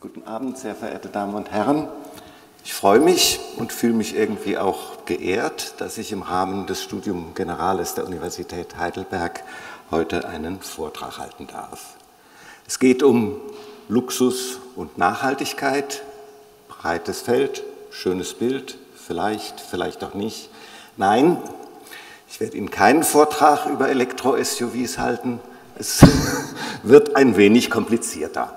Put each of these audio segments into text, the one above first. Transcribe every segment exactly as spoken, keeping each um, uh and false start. Guten Abend, sehr verehrte Damen und Herren. Ich freue mich und fühle mich irgendwie auch geehrt, dass ich im Rahmen des Studium Generales der Universität Heidelberg heute einen Vortrag halten darf. Es geht um Luxus und Nachhaltigkeit, breites Feld, schönes Bild, vielleicht, vielleicht auch nicht. Nein, ich werde Ihnen keinen Vortrag über Elektro-S U Vs halten. Es wird ein wenig komplizierter.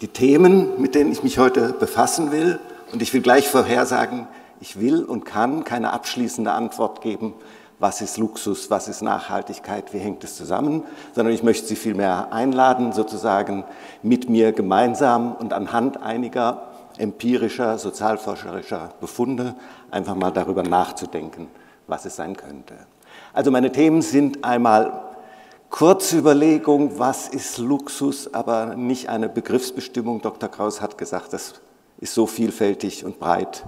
Die Themen, mit denen ich mich heute befassen will, und ich will gleich vorhersagen, ich will und kann keine abschließende Antwort geben, was ist Luxus, was ist Nachhaltigkeit, wie hängt es zusammen, sondern ich möchte Sie vielmehr einladen, sozusagen mit mir gemeinsam und anhand einiger empirischer, sozialforscherischer Befunde einfach mal darüber nachzudenken, was es sein könnte. Also meine Themen sind einmal kurze Überlegung, was ist Luxus, aber nicht eine Begriffsbestimmung. Doktor Kraus hat gesagt, das ist so vielfältig und breit,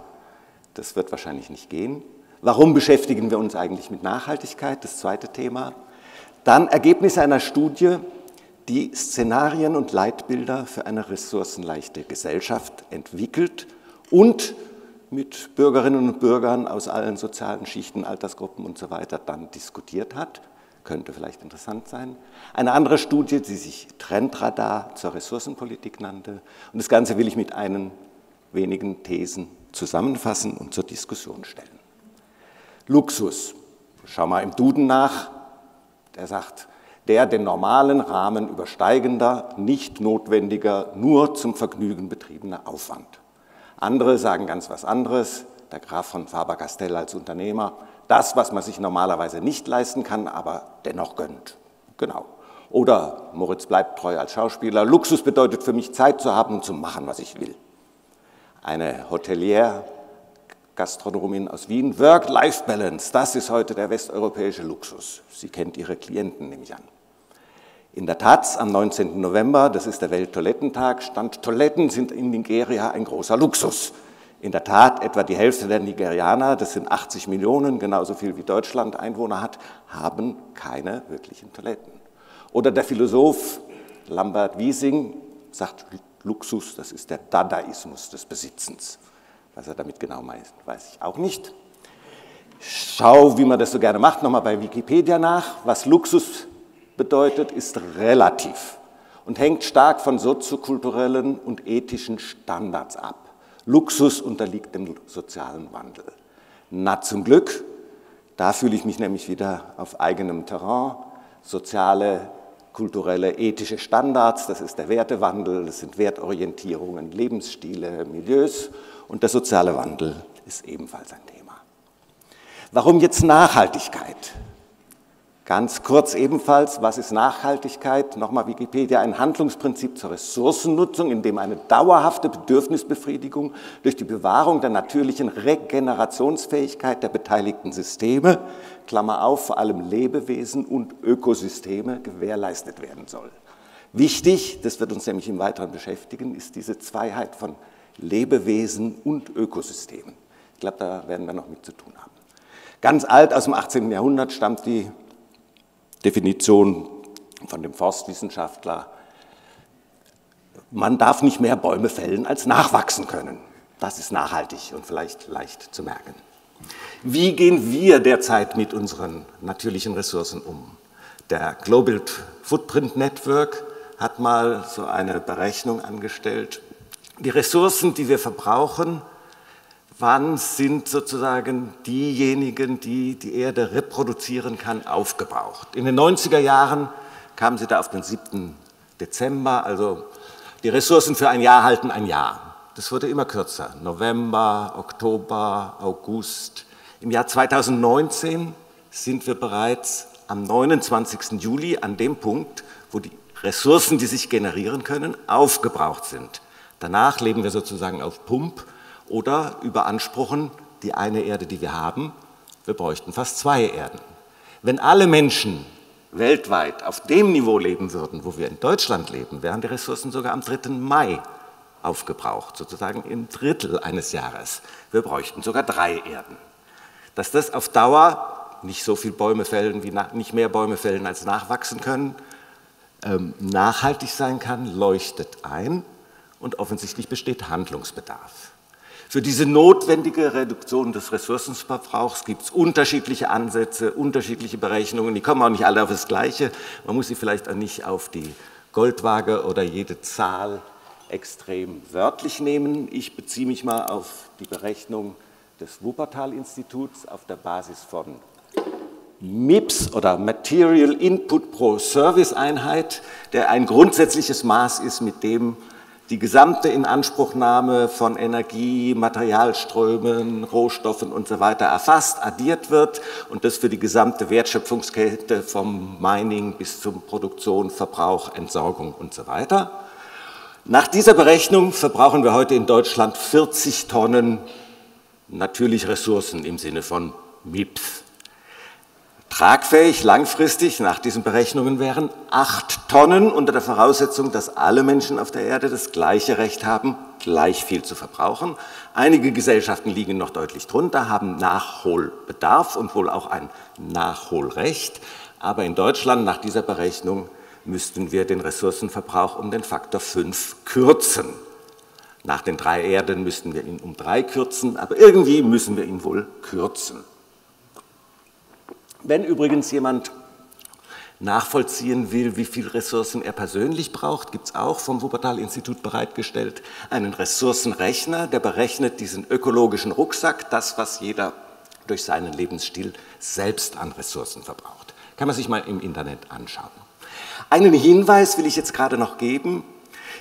das wird wahrscheinlich nicht gehen. Warum beschäftigen wir uns eigentlich mit Nachhaltigkeit? Das zweite Thema. Dann Ergebnisse einer Studie, die Szenarien und Leitbilder für eine ressourcenleichte Gesellschaft entwickelt und mit Bürgerinnen und Bürgern aus allen sozialen Schichten, Altersgruppen und so weiter dann diskutiert hat. Könnte vielleicht interessant sein. Eine andere Studie, die sich Trendradar zur Ressourcenpolitik nannte. Und das Ganze will ich mit einigen wenigen Thesen zusammenfassen und zur Diskussion stellen. Luxus. Schau mal im Duden nach. Der sagt, der den normalen Rahmen übersteigender, nicht notwendiger, nur zum Vergnügen betriebener Aufwand. Andere sagen ganz was anderes. Der Graf von Faber-Castell als Unternehmer. Das, was man sich normalerweise nicht leisten kann, aber dennoch gönnt. Genau. Oder Moritz Bleibtreu als Schauspieler. Luxus bedeutet für mich, Zeit zu haben und zu machen, was ich will. Eine Hotelier, Gastronomin aus Wien. Work-Life-Balance, das ist heute der westeuropäische Luxus. Sie kennt ihre Klienten, nehme ich an. In der Taz am neunzehnten November, das ist der Welttoilettentag, stand, Toiletten sind in Nigeria ein großer Luxus. In der Tat, etwa die Hälfte der Nigerianer, das sind achtzig Millionen, genauso viel wie Deutschland Einwohner hat, haben keine wirklichen Toiletten. Oder der Philosoph Lambert Wiesing sagt, Luxus, das ist der Dadaismus des Besitzens. Was er damit genau meint, weiß ich auch nicht. Schau, wie man das so gerne macht, nochmal bei Wikipedia nach. Was Luxus bedeutet, ist relativ und hängt stark von soziokulturellen und ethischen Standards ab. Luxus unterliegt dem sozialen Wandel. Na, zum Glück, da fühle ich mich nämlich wieder auf eigenem Terrain. Soziale, kulturelle, ethische Standards, das ist der Wertewandel, das sind Wertorientierungen, Lebensstile, Milieus und der soziale Wandel ist ebenfalls ein Thema. Warum jetzt Nachhaltigkeit? Ganz kurz ebenfalls, was ist Nachhaltigkeit? Nochmal Wikipedia, ein Handlungsprinzip zur Ressourcennutzung, in dem eine dauerhafte Bedürfnisbefriedigung durch die Bewahrung der natürlichen Regenerationsfähigkeit der beteiligten Systeme, Klammer auf, vor allem Lebewesen und Ökosysteme, gewährleistet werden soll. Wichtig, das wird uns nämlich im Weiteren beschäftigen, ist diese Zweiheit von Lebewesen und Ökosystemen. Ich glaube, da werden wir noch mit zu tun haben. Ganz alt, aus dem achtzehnten Jahrhundert, stammt die Definition von dem Forstwissenschaftler, man darf nicht mehr Bäume fällen, als nachwachsen können. Das ist nachhaltig und vielleicht leicht zu merken. Wie gehen wir derzeit mit unseren natürlichen Ressourcen um? Der Global Footprint Network hat mal so eine Berechnung angestellt. Die Ressourcen, die wir verbrauchen, wann sind sozusagen diejenigen, die die Erde reproduzieren kann, aufgebraucht? In den neunziger Jahren kamen sie da auf den siebten Dezember, also die Ressourcen für ein Jahr halten ein Jahr. Das wurde immer kürzer, November, Oktober, August. Im Jahr zweitausendneunzehn sind wir bereits am neunundzwanzigsten Juli an dem Punkt, wo die Ressourcen, die sich generieren können, aufgebraucht sind. Danach leben wir sozusagen auf Pump. Oder überanspruchen die eine Erde, die wir haben, wir bräuchten fast zwei Erden. Wenn alle Menschen weltweit auf dem Niveau leben würden, wo wir in Deutschland leben, wären die Ressourcen sogar am dritten Mai aufgebraucht, sozusagen im Drittel eines Jahres. Wir bräuchten sogar drei Erden. Dass das auf Dauer nicht so viel Bäume fällen, wie nach, nicht mehr Bäume fällen, als nachwachsen können, ähm, nachhaltig sein kann, leuchtet ein. und offensichtlich besteht Handlungsbedarf. Für diese notwendige Reduktion des Ressourcenverbrauchs gibt es unterschiedliche Ansätze, unterschiedliche Berechnungen, die kommen auch nicht alle auf das Gleiche. Man muss sie vielleicht auch nicht auf die Goldwaage oder jede Zahl extrem wörtlich nehmen. Ich beziehe mich mal auf die Berechnung des Wuppertal-Instituts auf der Basis von M I P S oder Material Input Pro Service Einheit, der ein grundsätzliches Maß ist, mit dem die gesamte Inanspruchnahme von Energie, Materialströmen, Rohstoffen und so weiter erfasst, addiert wird und das für die gesamte Wertschöpfungskette vom Mining bis zum Produktion, Verbrauch, Entsorgung und so weiter. Nach dieser Berechnung verbrauchen wir heute in Deutschland vierzig Tonnen natürliche Ressourcen im Sinne von M I P S. Tragfähig langfristig nach diesen Berechnungen wären acht Tonnen unter der Voraussetzung, dass alle Menschen auf der Erde das gleiche Recht haben, gleich viel zu verbrauchen. Einige Gesellschaften liegen noch deutlich drunter, haben Nachholbedarf und wohl auch ein Nachholrecht. Aber in Deutschland nach dieser Berechnung müssten wir den Ressourcenverbrauch um den Faktor fünf kürzen. Nach den drei Erden müssten wir ihn um drei kürzen, aber irgendwie müssen wir ihn wohl kürzen. Wenn übrigens jemand nachvollziehen will, wie viel Ressourcen er persönlich braucht, gibt es auch vom Wuppertal-Institut bereitgestellt einen Ressourcenrechner, der berechnet diesen ökologischen Rucksack, das, was jeder durch seinen Lebensstil selbst an Ressourcen verbraucht. Kann man sich mal im Internet anschauen. Einen Hinweis will ich jetzt gerade noch geben.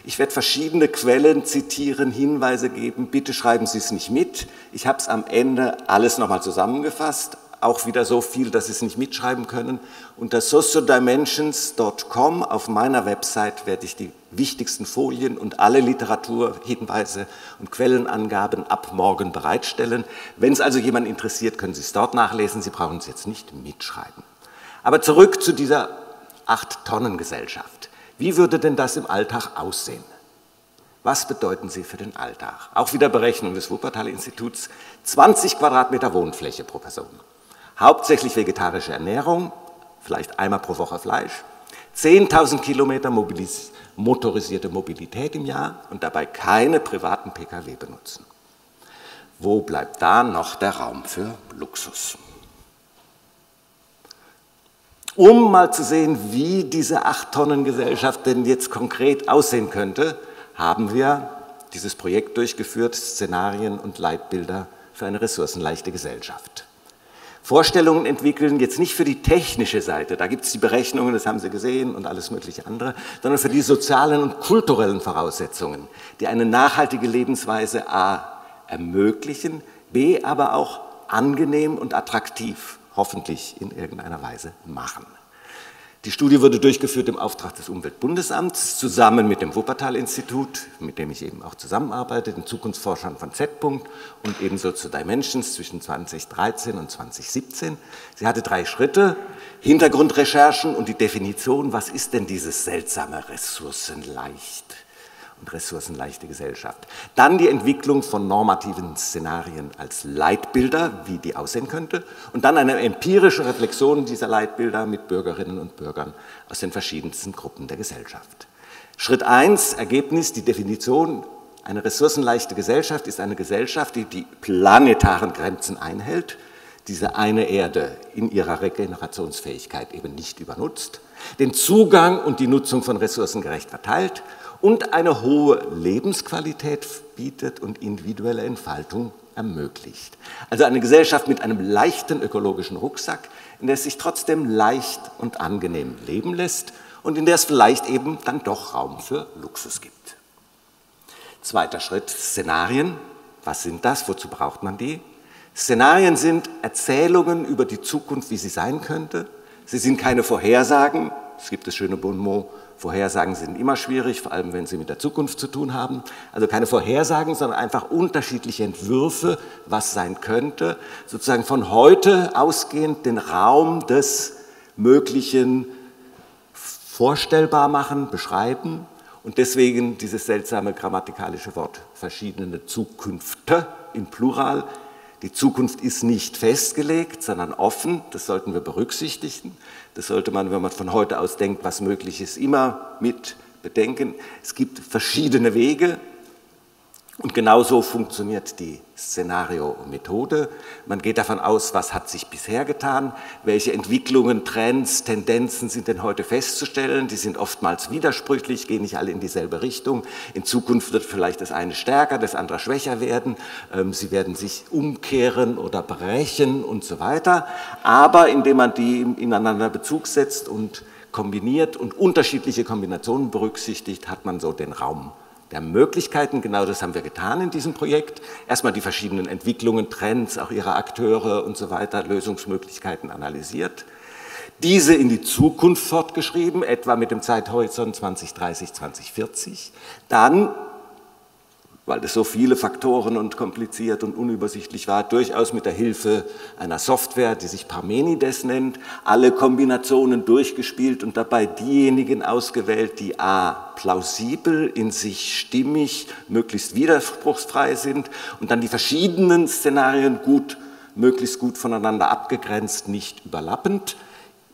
Ich werde verschiedene Quellen zitieren, Hinweise geben. Bitte schreiben Sie es nicht mit. Ich habe es am Ende alles nochmal zusammengefasst. Auch wieder so viel, dass Sie es nicht mitschreiben können. Unter sociodimensions punkt com auf meiner Website werde ich die wichtigsten Folien und alle Literaturhinweise und Quellenangaben ab morgen bereitstellen. Wenn es also jemand interessiert, können Sie es dort nachlesen. Sie brauchen es jetzt nicht mitschreiben. Aber zurück zu dieser acht Tonnen Gesellschaft. Wie würde denn das im Alltag aussehen? Was bedeuten sie für den Alltag? Auch wieder Berechnung des Wuppertal-Instituts. zwanzig Quadratmeter Wohnfläche pro Person. Hauptsächlich vegetarische Ernährung, vielleicht einmal pro Woche Fleisch, zehntausend Kilometer mobilis- motorisierte Mobilität im Jahr und dabei keine privaten P K W benutzen. Wo bleibt da noch der Raum für Luxus? Um mal zu sehen, wie diese acht Tonnen Gesellschaft denn jetzt konkret aussehen könnte, haben wir dieses Projekt durchgeführt, Szenarien und Leitbilder für eine ressourcenleichte Gesellschaft. Vorstellungen entwickeln, jetzt nicht für die technische Seite, da gibt es die Berechnungen, das haben Sie gesehen und alles mögliche andere, sondern für die sozialen und kulturellen Voraussetzungen, die eine nachhaltige Lebensweise a. ermöglichen, b. aber auch angenehm und attraktiv, hoffentlich in irgendeiner Weise machen. Die Studie wurde durchgeführt im Auftrag des Umweltbundesamts, zusammen mit dem Wuppertal-Institut, mit dem ich eben auch zusammenarbeite, den Zukunftsforschern von Z-Punkt und ebenso zu Dimensions zwischen zweitausenddreizehn und zweitausendsiebzehn. Sie hatte drei Schritte, Hintergrundrecherchen und die Definition, was ist denn dieses seltsame Ressourcenleicht und ressourcenleichte Gesellschaft. Dann die Entwicklung von normativen Szenarien als Leitbilder, wie die aussehen könnte, und dann eine empirische Reflexion dieser Leitbilder mit Bürgerinnen und Bürgern aus den verschiedensten Gruppen der Gesellschaft. Schritt eins, Ergebnis, die Definition, eine ressourcenleichte Gesellschaft ist eine Gesellschaft, die die planetaren Grenzen einhält, diese eine Erde in ihrer Regenerationsfähigkeit eben nicht übernutzt, den Zugang und die Nutzung von Ressourcen gerecht verteilt und eine hohe Lebensqualität bietet und individuelle Entfaltung ermöglicht. Also eine Gesellschaft mit einem leichten ökologischen Rucksack, in der es sich trotzdem leicht und angenehm leben lässt und in der es vielleicht eben dann doch Raum für Luxus gibt. Zweiter Schritt, Szenarien. Was sind das? Wozu braucht man die? Szenarien sind Erzählungen über die Zukunft, wie sie sein könnte. Sie sind keine Vorhersagen. Es gibt das schöne Bonmot, Vorhersagen sind immer schwierig, vor allem wenn sie mit der Zukunft zu tun haben. Also keine Vorhersagen, sondern einfach unterschiedliche Entwürfe, was sein könnte. Sozusagen von heute ausgehend den Raum des Möglichen vorstellbar machen, beschreiben. Und deswegen dieses seltsame grammatikalische Wort, verschiedene Zukünfte im Plural. Die Zukunft ist nicht festgelegt, sondern offen, das sollten wir berücksichtigen. Das sollte man, wenn man von heute aus denkt, was möglich ist, immer mit bedenken. Es gibt verschiedene Wege, Und genauso funktioniert die Szenario-Methode. Man geht davon aus, was hat sich bisher getan, welche Entwicklungen, Trends, Tendenzen sind denn heute festzustellen. Die sind oftmals widersprüchlich, gehen nicht alle in dieselbe Richtung. In Zukunft wird vielleicht das eine stärker, das andere schwächer werden. Sie werden sich umkehren oder brechen und so weiter. Aber indem man die ineinander Bezug setzt und kombiniert und unterschiedliche Kombinationen berücksichtigt, hat man so den Raum der Möglichkeiten. Genau das haben wir getan in diesem Projekt. Erstmal die verschiedenen Entwicklungen, Trends, auch ihre Akteure und so weiter, Lösungsmöglichkeiten analysiert. Diese in die Zukunft fortgeschrieben, etwa mit dem Zeithorizont zwanzig dreißig, zwanzig vierzig. Dann, weil es so viele Faktoren und kompliziert und unübersichtlich war, durchaus mit der Hilfe einer Software, die sich Parmenides nennt, alle Kombinationen durchgespielt und dabei diejenigen ausgewählt, die a. plausibel, in sich stimmig, möglichst widerspruchsfrei sind und dann die verschiedenen Szenarien gut, möglichst gut voneinander abgegrenzt, nicht überlappend.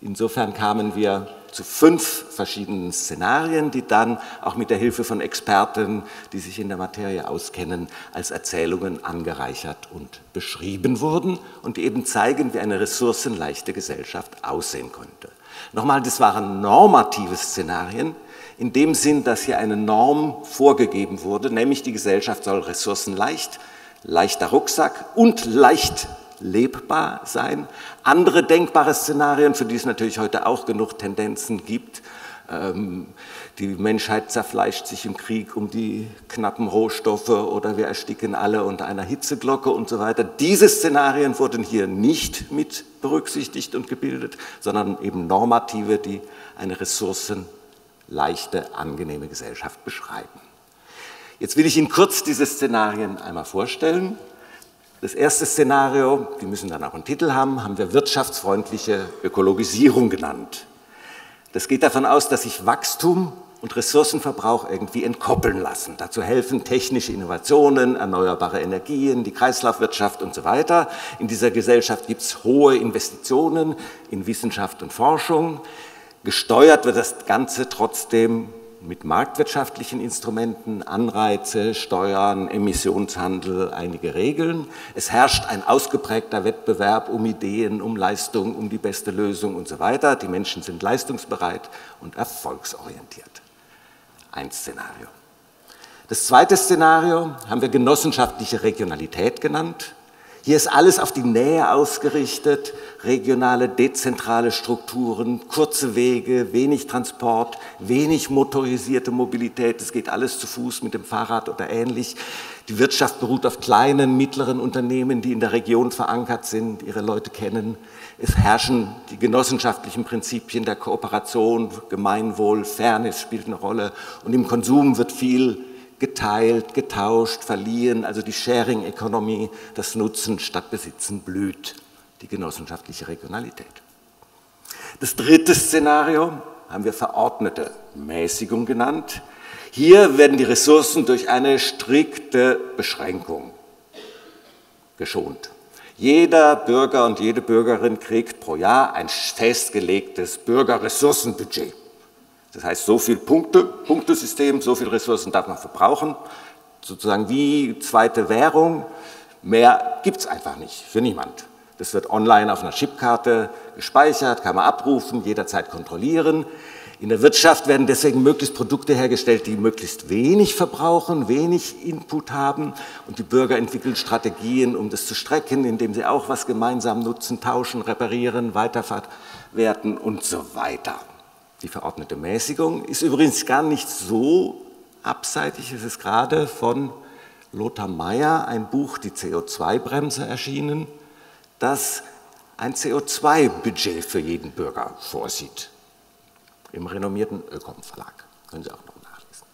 Insofern kamen wir zu fünf verschiedenen Szenarien, die dann auch mit der Hilfe von Experten, die sich in der Materie auskennen, als Erzählungen angereichert und beschrieben wurden und eben zeigen, wie eine ressourcenleichte Gesellschaft aussehen könnte. Nochmal, das waren normative Szenarien, in dem Sinn, dass hier eine Norm vorgegeben wurde, nämlich die Gesellschaft soll ressourcenleicht, leichter Rucksack und leicht lebbar sein. Andere denkbare Szenarien, für die es natürlich heute auch genug Tendenzen gibt. Ähm, die Menschheit zerfleischt sich im Krieg um die knappen Rohstoffe oder wir ersticken alle unter einer Hitzeglocke und so weiter. Diese Szenarien wurden hier nicht mit berücksichtigt und gebildet, sondern eben normative, die eine ressourcenleichte, angenehme Gesellschaft beschreiben. Jetzt will ich Ihnen kurz diese Szenarien einmal vorstellen. Das erste Szenario, die müssen dann auch einen Titel haben, haben wir wirtschaftsfreundliche Ökologisierung genannt. Das geht davon aus, dass sich Wachstum und Ressourcenverbrauch irgendwie entkoppeln lassen. Dazu helfen technische Innovationen, erneuerbare Energien, die Kreislaufwirtschaft und so weiter. In dieser Gesellschaft gibt es hohe Investitionen in Wissenschaft und Forschung. Gesteuert wird das Ganze trotzdem mit marktwirtschaftlichen Instrumenten, Anreize, Steuern, Emissionshandel, einige Regeln. Es herrscht ein ausgeprägter Wettbewerb um Ideen, um Leistung, um die beste Lösung und so weiter. Die Menschen sind leistungsbereit und erfolgsorientiert. Ein Szenario. Das zweite Szenario haben wir genossenschaftliche Regionalität genannt. Hier ist alles auf die Nähe ausgerichtet, regionale, dezentrale Strukturen, kurze Wege, wenig Transport, wenig motorisierte Mobilität, es geht alles zu Fuß mit dem Fahrrad oder ähnlich. Die Wirtschaft beruht auf kleinen, mittleren Unternehmen, die in der Region verankert sind, ihre Leute kennen. Es herrschen die genossenschaftlichen Prinzipien der Kooperation, Gemeinwohl, Fairness spielt eine Rolle und im Konsum wird viel geteilt, getauscht, verliehen, also die Sharing-Economy, das Nutzen statt Besitzen blüht, die genossenschaftliche Regionalität. Das dritte Szenario haben wir verordnete Mäßigung genannt. Hier werden die Ressourcen durch eine strikte Beschränkung geschont. Jeder Bürger und jede Bürgerin kriegt pro Jahr ein festgelegtes Bürgerressourcenbudget. Das heißt, so viele Punkte, Punktesystem, so viele Ressourcen darf man verbrauchen. Sozusagen wie zweite Währung, mehr gibt es einfach nicht für niemand. Das wird online auf einer Chipkarte gespeichert, kann man abrufen, jederzeit kontrollieren. In der Wirtschaft werden deswegen möglichst Produkte hergestellt, die möglichst wenig verbrauchen, wenig Input haben. Und die Bürger entwickeln Strategien, um das zu strecken, indem sie auch was gemeinsam nutzen, tauschen, reparieren, weiterverwerten und so weiter. Die verordnete Mäßigung ist übrigens gar nicht so abseitig. Es ist gerade von Lothar Mayer ein Buch, die C O zwei Bremse, erschienen, das ein C O zwei Budget für jeden Bürger vorsieht. Im renommierten Ökom-Verlag. Können Sie auch noch nachlesen.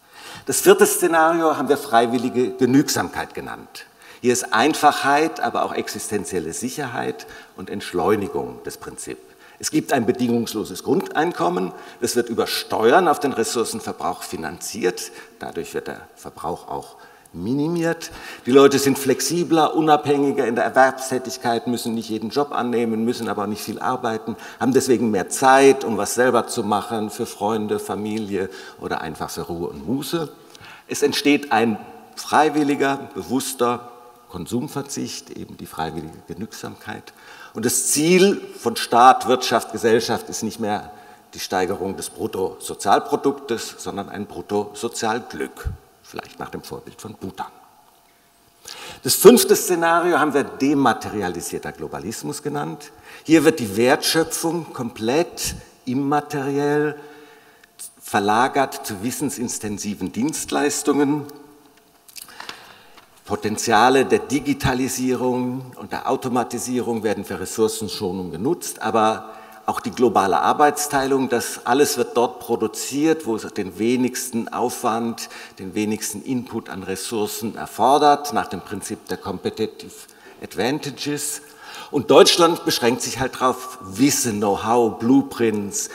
Das vierte Szenario haben wir freiwillige Genügsamkeit genannt. Hier ist Einfachheit, aber auch existenzielle Sicherheit und Entschleunigung das Prinzip. Es gibt ein bedingungsloses Grundeinkommen, das wird über Steuern auf den Ressourcenverbrauch finanziert, dadurch wird der Verbrauch auch minimiert. Die Leute sind flexibler, unabhängiger in der Erwerbstätigkeit, müssen nicht jeden Job annehmen, müssen aber nicht viel arbeiten, haben deswegen mehr Zeit, um was selber zu machen, für Freunde, Familie oder einfach für Ruhe und Muße. Es entsteht ein freiwilliger, bewusster Konsumverzicht, eben die freiwillige Genügsamkeit. Und das Ziel von Staat, Wirtschaft, Gesellschaft ist nicht mehr die Steigerung des Bruttosozialproduktes, sondern ein Bruttosozialglück, vielleicht nach dem Vorbild von Bhutan. Das fünfte Szenario haben wir dematerialisierter Globalismus genannt. Hier wird die Wertschöpfung komplett immateriell verlagert zu wissensintensiven Dienstleistungen. Potenziale der Digitalisierung und der Automatisierung werden für Ressourcenschonung genutzt, aber auch die globale Arbeitsteilung, dass alles wird dort produziert, wo es den wenigsten Aufwand, den wenigsten Input an Ressourcen erfordert, nach dem Prinzip der Competitive Advantages. Und Deutschland beschränkt sich halt darauf, Wissen, Know-how, Blueprints,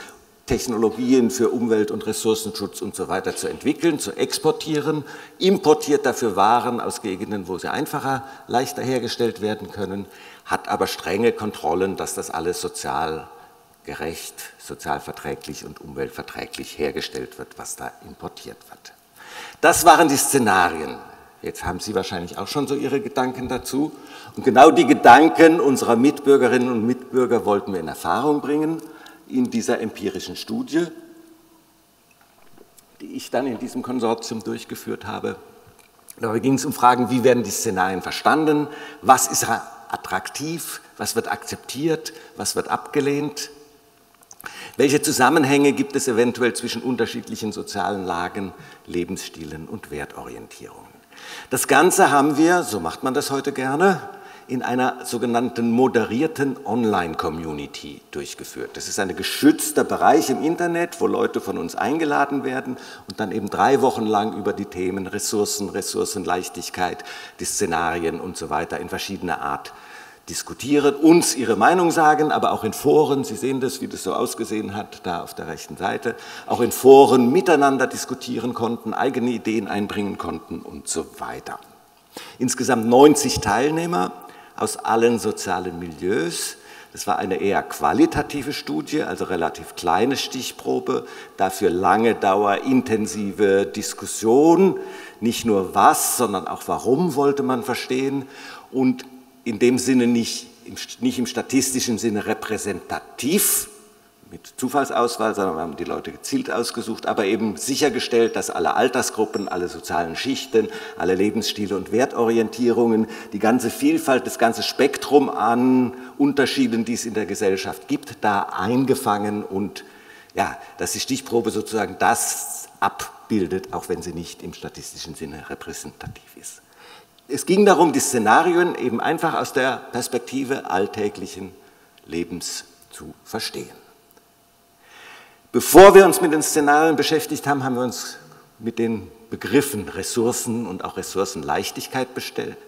Technologien für Umwelt- und Ressourcenschutz und so weiter zu entwickeln, zu exportieren, importiert dafür Waren aus Gegenden, wo sie einfacher, leichter hergestellt werden können, hat aber strenge Kontrollen, dass das alles sozial gerecht, sozialverträglich und umweltverträglich hergestellt wird, was da importiert wird. Das waren die Szenarien. Jetzt haben Sie wahrscheinlich auch schon so Ihre Gedanken dazu. Und genau die Gedanken unserer Mitbürgerinnen und Mitbürger wollten wir in Erfahrung bringen in dieser empirischen Studie, die ich dann in diesem Konsortium durchgeführt habe. Dabei ging es um Fragen, wie werden die Szenarien verstanden, was ist attraktiv, was wird akzeptiert, was wird abgelehnt. Welche Zusammenhänge gibt es eventuell zwischen unterschiedlichen sozialen Lagen, Lebensstilen und Wertorientierungen? Das Ganze haben wir, so macht man das heute gerne, in einer sogenannten moderierten Online-Community durchgeführt. Das ist ein geschützter Bereich im Internet, wo Leute von uns eingeladen werden und dann eben drei Wochen lang über die Themen Ressourcen, Ressourcenleichtigkeit, die Szenarien und so weiter in verschiedener Art diskutieren, uns ihre Meinung sagen, aber auch in Foren, Sie sehen das, wie das so ausgesehen hat, da auf der rechten Seite, auch in Foren miteinander diskutieren konnten, eigene Ideen einbringen konnten und so weiter. Insgesamt neunzig Teilnehmer aus allen sozialen Milieus. Das war eine eher qualitative Studie, also relativ kleine Stichprobe, dafür lange Dauer, intensive Diskussion, nicht nur was, sondern auch warum wollte man verstehen und in dem Sinne nicht, nicht im statistischen Sinne repräsentativ, mit Zufallsauswahl, sondern wir haben die Leute gezielt ausgesucht, aber eben sichergestellt, dass alle Altersgruppen, alle sozialen Schichten, alle Lebensstile und Wertorientierungen, die ganze Vielfalt, das ganze Spektrum an Unterschieden, die es in der Gesellschaft gibt, da eingefangen und ja, dass die Stichprobe sozusagen das abbildet, auch wenn sie nicht im statistischen Sinne repräsentativ ist. Es ging darum, die Szenarien eben einfach aus der Perspektive alltäglichen Lebens zu verstehen. Bevor wir uns mit den Szenarien beschäftigt haben, haben wir uns mit den Begriffen Ressourcen und auch Ressourcenleichtigkeit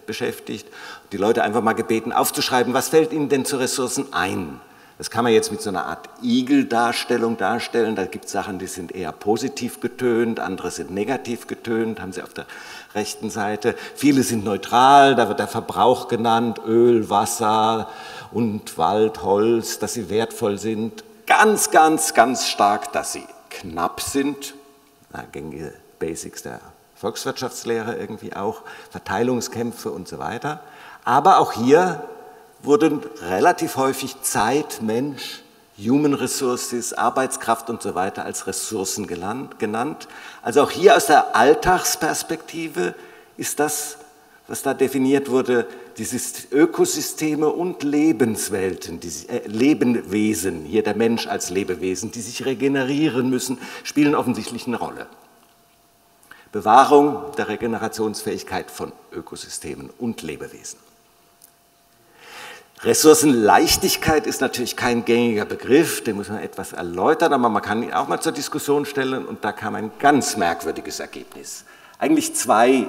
beschäftigt. Die Leute einfach mal gebeten, aufzuschreiben, was fällt ihnen denn zu Ressourcen ein? Das kann man jetzt mit so einer Art Igel-Darstellung darstellen. Da gibt es Sachen, die sind eher positiv getönt, andere sind negativ getönt, haben Sie auf der rechten Seite. Viele sind neutral, da wird der Verbrauch genannt, Öl, Wasser und Wald, Holz, dass sie wertvoll sind. Ganz, ganz, ganz stark, dass sie knapp sind. Na, gängige Basics der Volkswirtschaftslehre irgendwie auch, Verteilungskämpfe und so weiter. Aber auch hier wurden relativ häufig Zeit, Mensch, Human Resources, Arbeitskraft und so weiter als Ressourcen genannt. Also auch hier aus der Alltagsperspektive ist das, was da definiert wurde, diese Ökosysteme und Lebenswelten, die, äh, Lebewesen, hier der Mensch als Lebewesen, die sich regenerieren müssen, spielen offensichtlich eine Rolle. Bewahrung der Regenerationsfähigkeit von Ökosystemen und Lebewesen. Ressourcenleichtigkeit ist natürlich kein gängiger Begriff, den muss man etwas erläutern, aber man kann ihn auch mal zur Diskussion stellen und da kam ein ganz merkwürdiges Ergebnis. Eigentlich zwei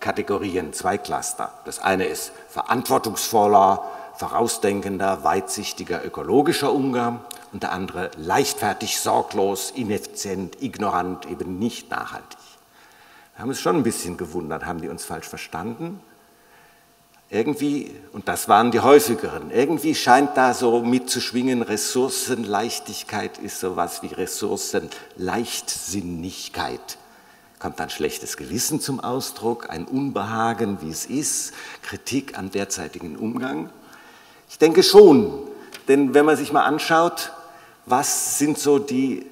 Kategorien, zwei Cluster. Das eine ist verantwortungsvoller, vorausdenkender, weitsichtiger, ökologischer Umgang und der andere leichtfertig, sorglos, ineffizient, ignorant, eben nicht nachhaltig. Wir haben uns schon ein bisschen gewundert, haben die uns falsch verstanden? Irgendwie, und das waren die häufigeren, irgendwie scheint da so mitzuschwingen, Ressourcenleichtigkeit ist sowas wie Ressourcenleichtsinnigkeit. kommt dann schlechtes Gewissen zum Ausdruck, ein Unbehagen, wie es ist, Kritik am derzeitigen Umgang? Ich denke schon, denn wenn man sich mal anschaut, was sind so die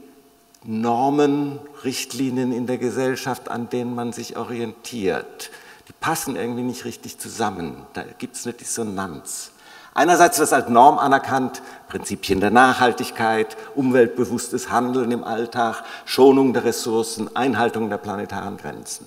Normen, Richtlinien in der Gesellschaft, an denen man sich orientiert? Die passen irgendwie nicht richtig zusammen, da gibt es eine Dissonanz. Einerseits wird als Norm anerkannt, Prinzipien der Nachhaltigkeit, umweltbewusstes Handeln im Alltag, Schonung der Ressourcen, Einhaltung der planetaren Grenzen.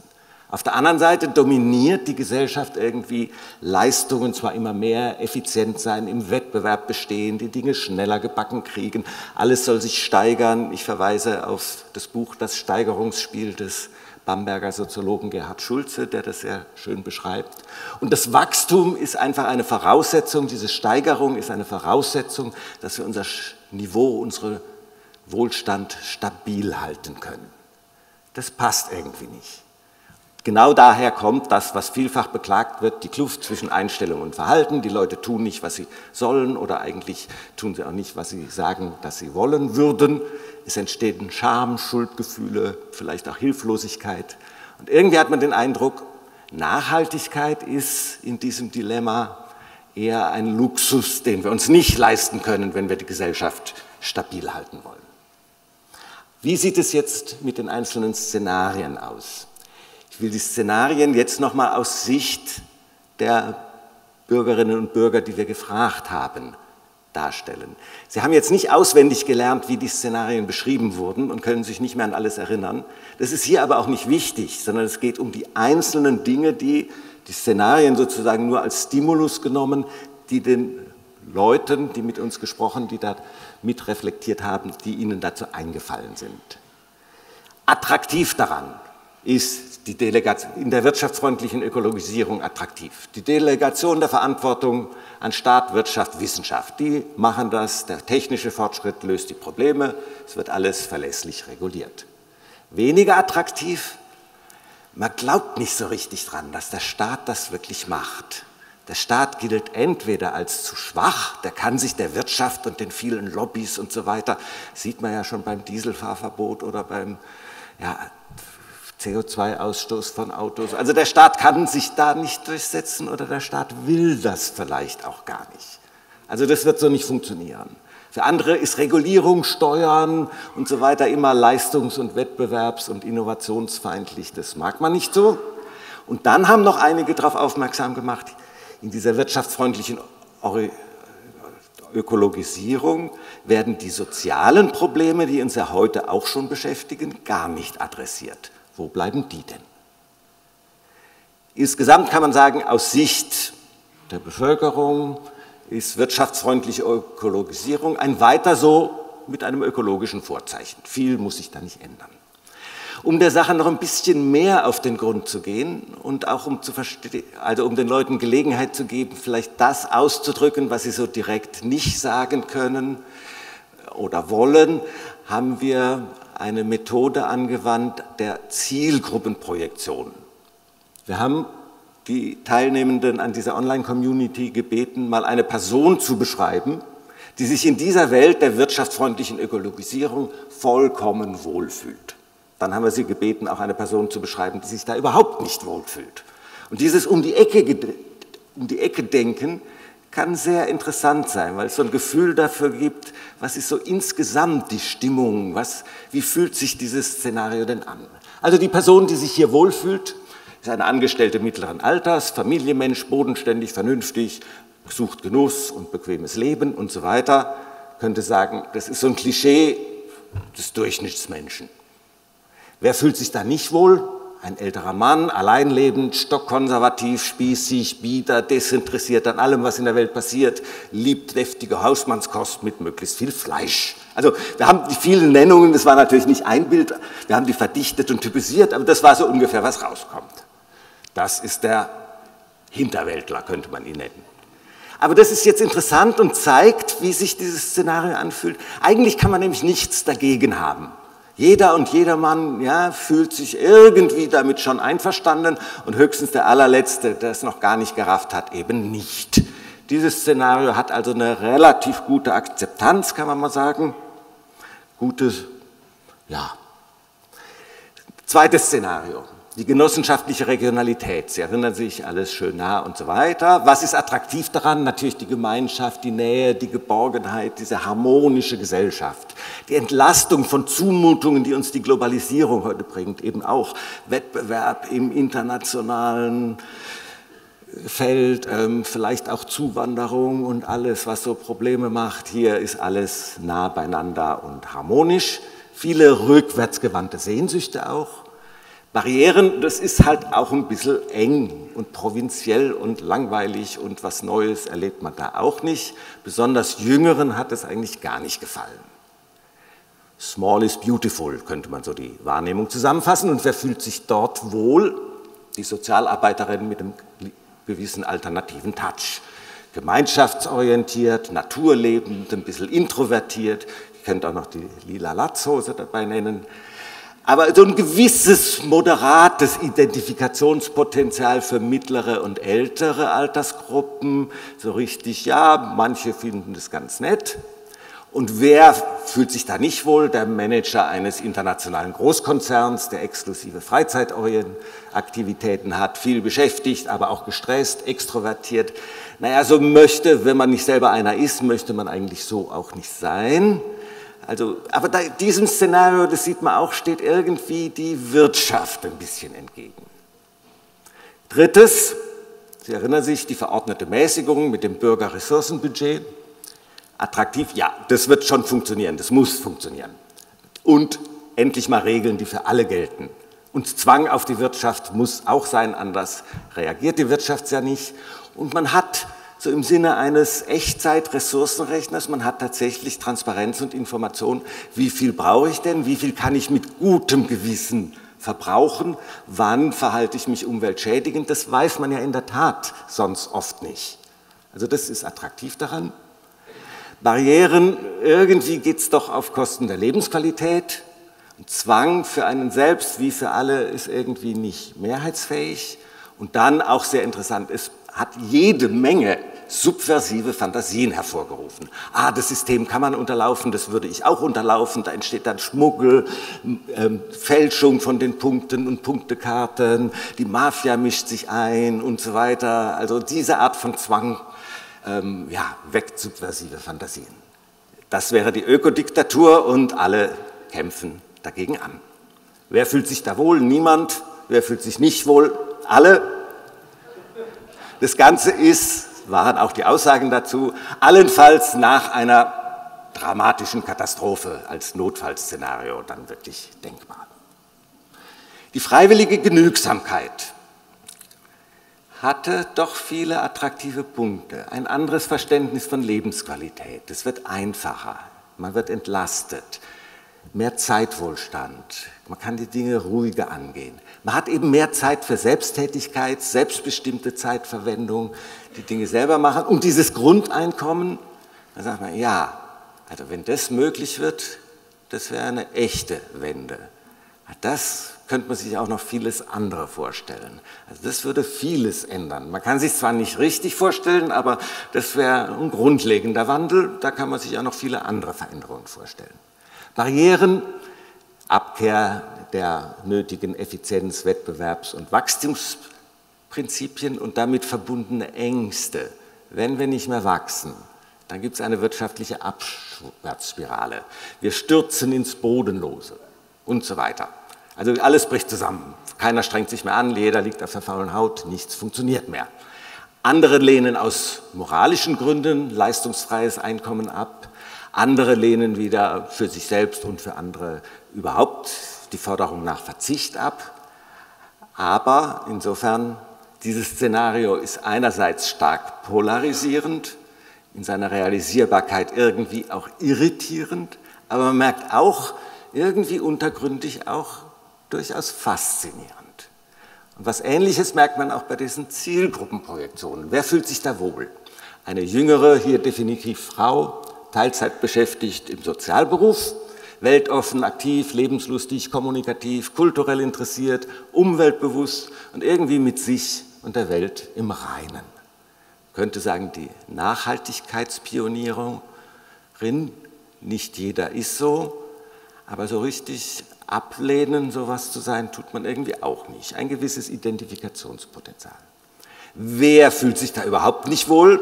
Auf der anderen Seite dominiert die Gesellschaft irgendwie Leistungen, zwar immer mehr, effizient sein, im Wettbewerb bestehen, die Dinge schneller gebacken kriegen, alles soll sich steigern. Ich verweise auf das Buch Das Steigerungsspiel des Bamberger Soziologen Gerhard Schulze, der das sehr schön beschreibt. Und das Wachstum ist einfach eine Voraussetzung, diese Steigerung ist eine Voraussetzung, dass wir unser Niveau, unseren Wohlstand stabil halten können. Das passt irgendwie nicht. Genau daher kommt das, was vielfach beklagt wird, die Kluft zwischen Einstellung und Verhalten. Die Leute tun nicht, was sie sollen, oder eigentlich tun sie auch nicht, was sie sagen, dass sie wollen würden. Es entstehen Scham, Schuldgefühle, vielleicht auch Hilflosigkeit. Und irgendwie hat man den Eindruck, Nachhaltigkeit ist in diesem Dilemma eher ein Luxus, den wir uns nicht leisten können, wenn wir die Gesellschaft stabil halten wollen. Wie sieht es jetzt mit den einzelnen Szenarien aus? Ich will die Szenarien jetzt nochmal aus Sicht der Bürgerinnen und Bürger, die wir gefragt haben, darstellen. Sie haben jetzt nicht auswendig gelernt, wie die Szenarien beschrieben wurden und können sich nicht mehr an alles erinnern. Das ist hier aber auch nicht wichtig, sondern es geht um die einzelnen Dinge, die die Szenarien sozusagen nur als Stimulus genommen, die den Leuten, die mit uns gesprochen, die da mit reflektiert haben, die ihnen dazu eingefallen sind. Attraktiv daran ist die Delegation in der wirtschaftsfreundlichen Ökologisierung attraktiv. Die Delegation der Verantwortung an Staat, Wirtschaft, Wissenschaft, die machen das, der technische Fortschritt löst die Probleme, es wird alles verlässlich reguliert. Weniger attraktiv, man glaubt nicht so richtig dran, dass der Staat das wirklich macht. Der Staat gilt entweder als zu schwach, der kann sich der Wirtschaft und den vielen Lobbys und so weiter, sieht man ja schon beim Dieselfahrverbot oder beim, ja, C O zwei Ausstoß von Autos. Also der Staat kann sich da nicht durchsetzen oder der Staat will das vielleicht auch gar nicht. Also das wird so nicht funktionieren. Für andere ist Regulierung, Steuern und so weiter immer leistungs- und wettbewerbs- und innovationsfeindlich. Das mag man nicht so. Und dann haben noch einige darauf aufmerksam gemacht, in dieser wirtschaftsfreundlichen Ökologisierung werden die sozialen Probleme, die uns ja heute auch schon beschäftigen, gar nicht adressiert. Wo bleiben die denn? Insgesamt kann man sagen, aus Sicht der Bevölkerung ist wirtschaftsfreundliche Ökologisierung ein weiter so mit einem ökologischen Vorzeichen. Viel muss sich da nicht ändern. Um der Sache noch ein bisschen mehr auf den Grund zu gehen und auch um, zu verste- also um den Leuten Gelegenheit zu geben, vielleicht das auszudrücken, was sie so direkt nicht sagen können oder wollen, haben wir eine Methode angewandt der Zielgruppenprojektion. Wir haben die Teilnehmenden an dieser Online-Community gebeten, mal eine Person zu beschreiben, die sich in dieser Welt der wirtschaftsfreundlichen Ökologisierung vollkommen wohlfühlt. Dann haben wir sie gebeten, auch eine Person zu beschreiben, die sich da überhaupt nicht wohlfühlt. Und dieses um die Ecke, um die Ecke denken kann sehr interessant sein, weil es so ein Gefühl dafür gibt, was ist so insgesamt die Stimmung, was, wie fühlt sich dieses Szenario denn an? Also die Person, die sich hier wohlfühlt, ist eine Angestellte mittleren Alters, Familienmensch, bodenständig, vernünftig, sucht Genuss und bequemes Leben und so weiter, könnte sagen, das ist so ein Klischee des Durchschnittsmenschen. Wer fühlt sich da nicht wohl? Ein älterer Mann, alleinlebend, stockkonservativ, spießig, bieder, desinteressiert an allem, was in der Welt passiert, liebt deftige Hausmannskost mit möglichst viel Fleisch. Also wir haben die vielen Nennungen, das war natürlich nicht ein Bild, wir haben die verdichtet und typisiert, aber das war so ungefähr, was rauskommt. Das ist der Hinterwäldler, könnte man ihn nennen. Aber das ist jetzt interessant und zeigt, wie sich dieses Szenario anfühlt. Eigentlich kann man nämlich nichts dagegen haben. Jeder und jedermann, ja, fühlt sich irgendwie damit schon einverstanden und höchstens der allerletzte, der es noch gar nicht gerafft hat, eben nicht. Dieses Szenario hat also eine relativ gute Akzeptanz, kann man mal sagen. Gutes, ja. Zweites Szenario, die genossenschaftliche Regionalität. Sie erinnern sich, alles schön nah und so weiter. Was ist attraktiv daran? Natürlich die Gemeinschaft, die Nähe, die Geborgenheit, diese harmonische Gesellschaft. Die Entlastung von Zumutungen, die uns die Globalisierung heute bringt, eben auch Wettbewerb im internationalen Feld, vielleicht auch Zuwanderung und alles, was so Probleme macht. Hier ist alles nah beieinander und harmonisch. Viele rückwärtsgewandte Sehnsüchte auch. Barrieren, das ist halt auch ein bisschen eng und provinziell und langweilig und was Neues erlebt man da auch nicht. Besonders Jüngeren hat es eigentlich gar nicht gefallen. Small is beautiful, könnte man so die Wahrnehmung zusammenfassen. Und wer fühlt sich dort wohl? Die Sozialarbeiterin mit einem gewissen alternativen Touch. Gemeinschaftsorientiert, naturlebend, ein bisschen introvertiert. Ihr könnt auch noch die lila Latzhose dabei nennen. Aber so ein gewisses moderates Identifikationspotenzial für mittlere und ältere Altersgruppen. So richtig, ja, manche finden das ganz nett. Und wer fühlt sich da nicht wohl? Der Manager eines internationalen Großkonzerns, der exklusive Freizeitaktivitäten hat, viel beschäftigt, aber auch gestresst, extrovertiert. Naja, so möchte, wenn man nicht selber einer ist, möchte man eigentlich so auch nicht sein. Also, aber da, diesem Szenario, das sieht man auch, steht irgendwie die Wirtschaft ein bisschen entgegen. Drittes, Sie erinnern sich, die verordnete Mäßigung mit dem Bürgerressourcenbudget. Attraktiv, ja, das wird schon funktionieren, das muss funktionieren. Und endlich mal Regeln, die für alle gelten. Und Zwang auf die Wirtschaft muss auch sein, anders reagiert die Wirtschaft ja nicht. Und man hat, so im Sinne eines Echtzeit-Ressourcenrechners, man hat tatsächlich Transparenz und Information, wie viel brauche ich denn, wie viel kann ich mit gutem Gewissen verbrauchen, wann verhalte ich mich umweltschädigend, das weiß man ja in der Tat sonst oft nicht. Also das ist attraktiv daran. Barrieren, irgendwie geht es doch auf Kosten der Lebensqualität. Und Zwang für einen selbst wie für alle ist irgendwie nicht mehrheitsfähig. Und dann, auch sehr interessant, es hat jede Menge subversive Fantasien hervorgerufen. Ah, das System kann man unterlaufen, das würde ich auch unterlaufen, da entsteht dann Schmuggel, ähm, Fälschung von den Punkten und Punktekarten, die Mafia mischt sich ein und so weiter. Also diese Art von Zwang, Ähm, ja, weckt subversive Fantasien. Das wäre die Ökodiktatur und alle kämpfen dagegen an. Wer fühlt sich da wohl? Niemand. Wer fühlt sich nicht wohl? Alle. Das Ganze ist, waren auch die Aussagen dazu, allenfalls nach einer dramatischen Katastrophe als Notfallszenario dann wirklich denkbar. Die freiwillige Genügsamkeit hatte doch viele attraktive Punkte. Ein anderes Verständnis von Lebensqualität. Es wird einfacher, man wird entlastet, mehr Zeitwohlstand, man kann die Dinge ruhiger angehen. Man hat eben mehr Zeit für Selbsttätigkeit, selbstbestimmte Zeitverwendung, die Dinge selber machen. Und dieses Grundeinkommen, da sagt man, ja, also wenn das möglich wird, das wäre eine echte Wende. Das könnte man sich auch noch vieles andere vorstellen. Also das würde vieles ändern. Man kann sich zwar nicht richtig vorstellen, aber das wäre ein grundlegender Wandel. Da kann man sich auch noch viele andere Veränderungen vorstellen. Barrieren, Abkehr der nötigen Effizienz-, Wettbewerbs- und Wachstumsprinzipien und damit verbundene Ängste. Wenn wir nicht mehr wachsen, dann gibt es eine wirtschaftliche Abwärtsspirale. Wir stürzen ins Bodenlose und so weiter. Also alles bricht zusammen, keiner strengt sich mehr an, jeder liegt auf der faulen Haut, nichts funktioniert mehr. Andere lehnen aus moralischen Gründen leistungsfreies Einkommen ab, andere lehnen wieder für sich selbst und für andere überhaupt die Forderung nach Verzicht ab. Aber insofern, dieses Szenario ist einerseits stark polarisierend, in seiner Realisierbarkeit irgendwie auch irritierend, aber man merkt auch, irgendwie untergründig auch durchaus faszinierend. Und was Ähnliches merkt man auch bei diesen Zielgruppenprojektionen. Wer fühlt sich da wohl? Eine jüngere, hier definitiv Frau, Teilzeit beschäftigt im Sozialberuf, weltoffen, aktiv, lebenslustig, kommunikativ, kulturell interessiert, umweltbewusst und irgendwie mit sich und der Welt im Reinen. Ich könnte sagen, die Nachhaltigkeitspionierin, nicht jeder ist so, Aber so richtig ablehnen, sowas zu sein, tut man irgendwie auch nicht. Ein gewisses Identifikationspotenzial. Wer fühlt sich da überhaupt nicht wohl?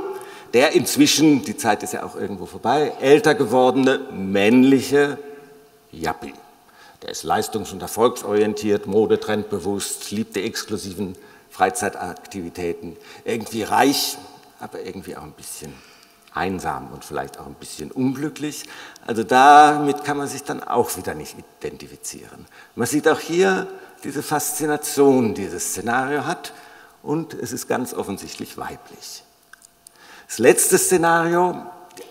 Der inzwischen, die Zeit ist ja auch irgendwo vorbei, älter gewordene, männliche Yuppie. Der ist leistungs- und erfolgsorientiert, modetrendbewusst, liebt die exklusiven Freizeitaktivitäten, irgendwie reich, aber irgendwie auch ein bisschen einsam und vielleicht auch ein bisschen unglücklich. Also damit kann man sich dann auch wieder nicht identifizieren. Man sieht auch hier diese Faszination, die dieses Szenario hat, und es ist ganz offensichtlich weiblich. Das letzte Szenario,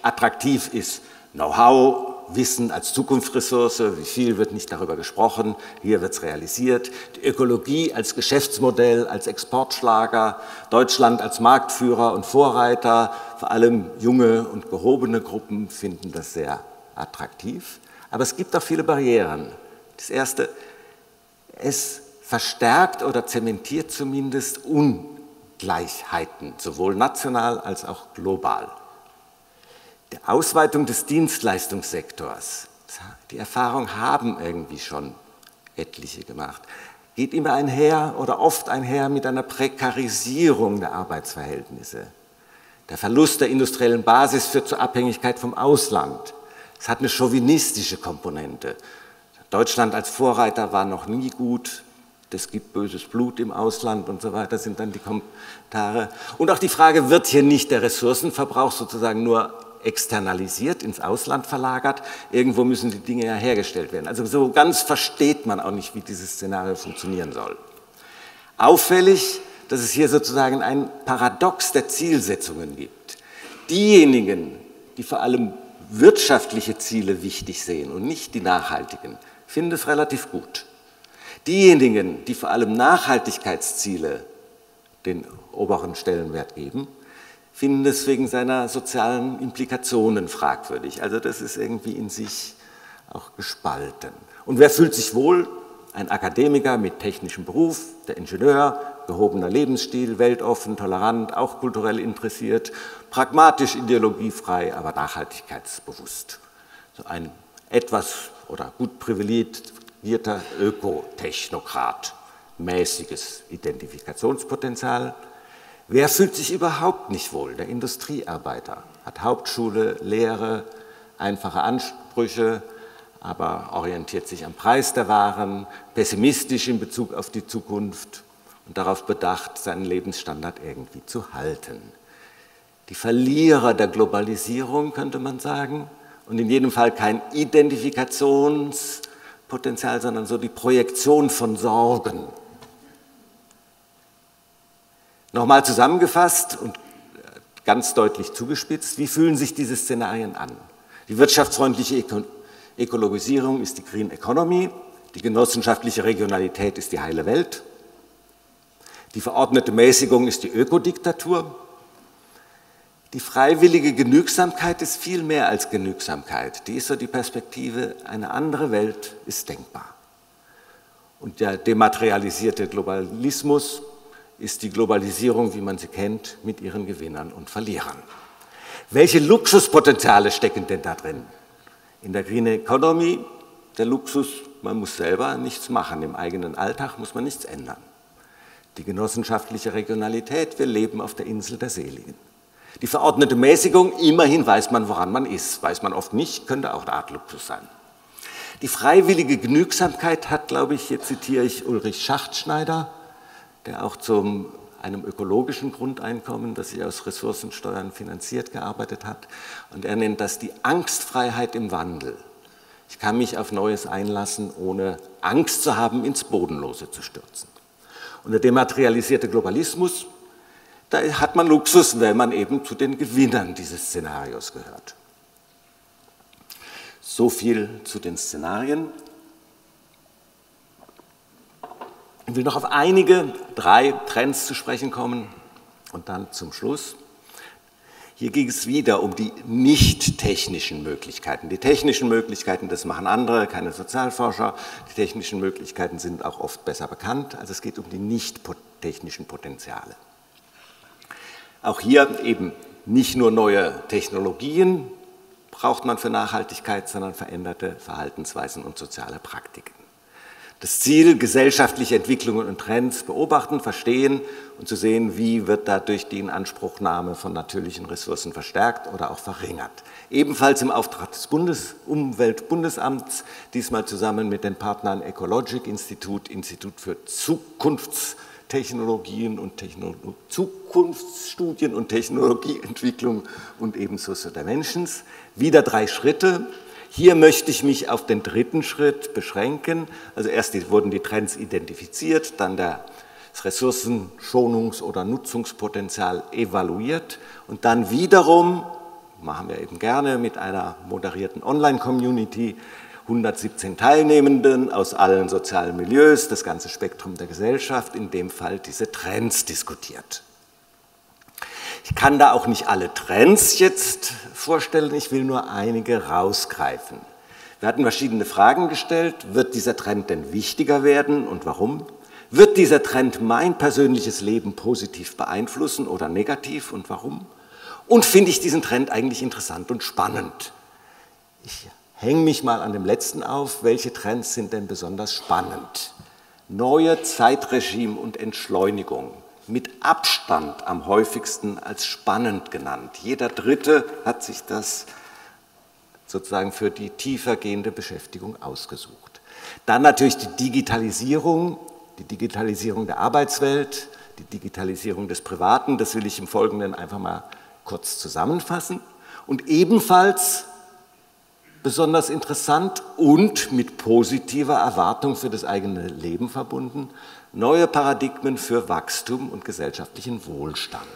attraktiv ist Know-how, Wissen als Zukunftsressource, wie viel wird nicht darüber gesprochen, hier wird es realisiert. Die Ökologie als Geschäftsmodell, als Exportschlager, Deutschland als Marktführer und Vorreiter, vor allem junge und gehobene Gruppen finden das sehr attraktiv. Aber es gibt auch viele Barrieren. Das erste, es verstärkt oder zementiert zumindest Ungleichheiten, sowohl national als auch global. Die Ausweitung des Dienstleistungssektors, die Erfahrung haben irgendwie schon etliche gemacht, geht immer einher oder oft einher mit einer Prekarisierung der Arbeitsverhältnisse. Der Verlust der industriellen Basis führt zur Abhängigkeit vom Ausland. Es hat eine chauvinistische Komponente. Deutschland als Vorreiter war noch nie gut. Das gibt böses Blut im Ausland und so weiter, sind dann die Kommentare. Und auch die Frage, wird hier nicht der Ressourcenverbrauch sozusagen nur externalisiert, ins Ausland verlagert? Irgendwo müssen die Dinge ja hergestellt werden. Also so ganz versteht man auch nicht, wie dieses Szenario funktionieren soll. Auffällig, dass es hier sozusagen ein Paradox der Zielsetzungen gibt. Diejenigen, die vor allem wirtschaftliche Ziele wichtig sehen und nicht die nachhaltigen, finden es relativ gut. Diejenigen, die vor allem Nachhaltigkeitsziele den oberen Stellenwert geben, finden es wegen seiner sozialen Implikationen fragwürdig. Also das ist irgendwie in sich auch gespalten. Und wer fühlt sich wohl? Ein Akademiker mit technischem Beruf, der Ingenieur, gehobener Lebensstil, weltoffen, tolerant, auch kulturell interessiert, pragmatisch, ideologiefrei, aber nachhaltigkeitsbewusst. So ein etwas oder gut privilegierter Ökotechnokrat, mäßiges Identifikationspotenzial. Wer fühlt sich überhaupt nicht wohl? Der Industriearbeiter hat Hauptschule, Lehre, einfache Ansprüche, aber orientiert sich am Preis der Waren, pessimistisch in Bezug auf die Zukunft und darauf bedacht, seinen Lebensstandard irgendwie zu halten. Die Verlierer der Globalisierung, könnte man sagen, und in jedem Fall kein Identifikationspotenzial, sondern so die Projektion von Sorgen. Nochmal zusammengefasst und ganz deutlich zugespitzt, wie fühlen sich diese Szenarien an? Die wirtschaftsfreundliche Ökologisierung ist die Green Economy, die genossenschaftliche Regionalität ist die heile Welt, die verordnete Mäßigung ist die Ökodiktatur, die freiwillige Genügsamkeit ist viel mehr als Genügsamkeit, die ist so die Perspektive, eine andere Welt ist denkbar. Und der dematerialisierte Globalismus ist die Globalisierung, wie man sie kennt, mit ihren Gewinnern und Verlierern. Welche Luxuspotenziale stecken denn da drin? In der Green Economy, der Luxus, man muss selber nichts machen, im eigenen Alltag muss man nichts ändern. Die genossenschaftliche Regionalität, wir leben auf der Insel der Seligen. Die verordnete Mäßigung, immerhin weiß man, woran man ist, weiß man oft nicht, könnte auch eine Art Luxus sein. Die freiwillige Genügsamkeit hat, glaube ich, jetzt zitiere ich Ulrich Schachtschneider, der auch zu einem ökologischen Grundeinkommen, das sich aus Ressourcensteuern finanziert, gearbeitet hat. Und er nennt das die Angstfreiheit im Wandel. Ich kann mich auf Neues einlassen, ohne Angst zu haben, ins Bodenlose zu stürzen. Und der dematerialisierte Globalismus, da hat man Luxus, wenn man eben zu den Gewinnern dieses Szenarios gehört. So viel zu den Szenarien. Ich will noch auf einige, drei Trends zu sprechen kommen und dann zum Schluss. Hier ging es wieder um die nicht-technischen Möglichkeiten. Die technischen Möglichkeiten, das machen andere, keine Sozialforscher. Die technischen Möglichkeiten sind auch oft besser bekannt. Also es geht um die nicht-technischen Potenziale. Auch hier eben nicht nur neue Technologien, braucht man für Nachhaltigkeit, sondern veränderte Verhaltensweisen und soziale Praktiken. Das Ziel, gesellschaftliche Entwicklungen und Trends beobachten, verstehen und zu sehen, wie wird dadurch die Inanspruchnahme von natürlichen Ressourcen verstärkt oder auch verringert. Ebenfalls im Auftrag des Bundes Umweltbundesamts, diesmal zusammen mit den Partnern Ecologic Institut, Institut für Zukunftstechnologien und Technolog Zukunftsstudien und Technologieentwicklung und ebenso Sociodimensions. Wieder drei Schritte. Hier möchte ich mich auf den dritten Schritt beschränken. Also erst wurden die Trends identifiziert, dann das Ressourcenschonungs- oder Nutzungspotenzial evaluiert und dann wiederum, machen wir eben gerne mit einer moderierten Online-Community, hundertsiebzehn Teilnehmenden aus allen sozialen Milieus, das ganze Spektrum der Gesellschaft, in dem Fall diese Trends diskutiert. Ich kann da auch nicht alle Trends jetzt vorstellen, ich will nur einige rausgreifen. Wir hatten verschiedene Fragen gestellt. Wird dieser Trend denn wichtiger werden und warum? Wird dieser Trend mein persönliches Leben positiv beeinflussen oder negativ und warum? Und finde ich diesen Trend eigentlich interessant und spannend? Ich hänge mich mal an dem letzten auf. Welche Trends sind denn besonders spannend? Neue Zeitregime und Entschleunigung. Mit Abstand am häufigsten als spannend genannt. Jeder Dritte hat sich das sozusagen für die tiefer gehende Beschäftigung ausgesucht. Dann natürlich die Digitalisierung, die Digitalisierung der Arbeitswelt, die Digitalisierung des Privaten, das will ich im Folgenden einfach mal kurz zusammenfassen. Und ebenfalls besonders interessant und mit positiver Erwartung für das eigene Leben verbunden, neue Paradigmen für Wachstum und gesellschaftlichen Wohlstand.